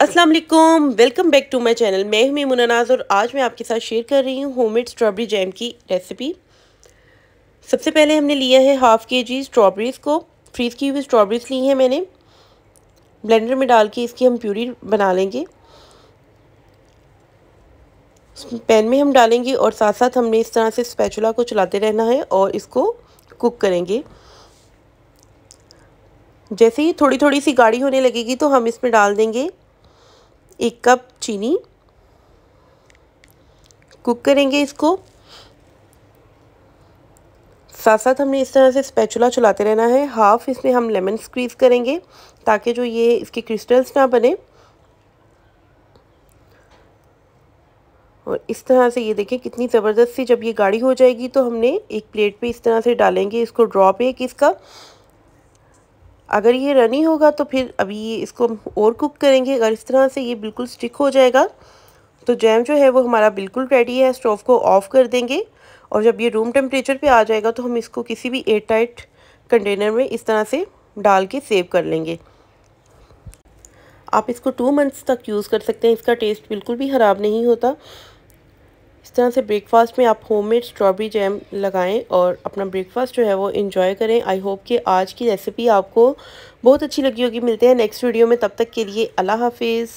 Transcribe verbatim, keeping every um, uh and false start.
अस्सलाम वालेकुम, welcome back to my channel. मैं हूं मीमुना नाज़ और आज मैं आपके साथ शेयर कर रही हूं होममेड स्ट्रॉबेरी जैम की रेसिपी। सबसे पहले हमने लिया है हाफ़ के जी स्ट्रॉबेरीज़ को, फ्रीज़ की हुई स्ट्रॉबेरीज़ ली हैं मैंने। ब्लेंडर में डाल के इसकी हम प्यूरी बना लेंगे। पैन में हम डालेंगे और साथ साथ हमने इस तरह से स्पैचुला को चलाते रहना है और इसको कुक करेंगे। जैसे ही थोड़ी थोड़ी सी गाढ़ी होने लगेगी तो हम इसमें डाल देंगे एक कप चीनी। कुक करेंगे इसको, साथ साथ हमने इस तरह से स्पैचुला चलाते रहना है। हाफ इसमें हम लेमन स्क्वीज़ करेंगे ताकि जो ये इसके क्रिस्टल्स ना बने। और इस तरह से ये देखें कितनी ज़बरदस्त सी जब ये गाढ़ी हो जाएगी तो हमने एक प्लेट पे इस तरह से डालेंगे। इसको ड्रॉप एक इसका, अगर ये रनी होगा तो फिर अभी इसको और कुक करेंगे। अगर इस तरह से ये बिल्कुल स्टिक हो जाएगा तो जैम जो है वो हमारा बिल्कुल रेडी है। स्टोव को ऑफ़ कर देंगे और जब ये रूम टेम्परेचर पे आ जाएगा तो हम इसको किसी भी एयर टाइट कंटेनर में इस तरह से डाल के सेव कर लेंगे। आप इसको टू मंथ्स तक यूज़ कर सकते हैं, इसका टेस्ट बिल्कुल भी ख़राब नहीं होता। इस तरह से ब्रेकफास्ट में आप होममेड स्ट्रॉबेरी जैम लगाएं और अपना ब्रेकफास्ट जो है वो एंजॉय करें। आई होप कि आज की रेसिपी आपको बहुत अच्छी लगी होगी। मिलते हैं नेक्स्ट वीडियो में, तब तक के लिए अल्लाह हाफिज़।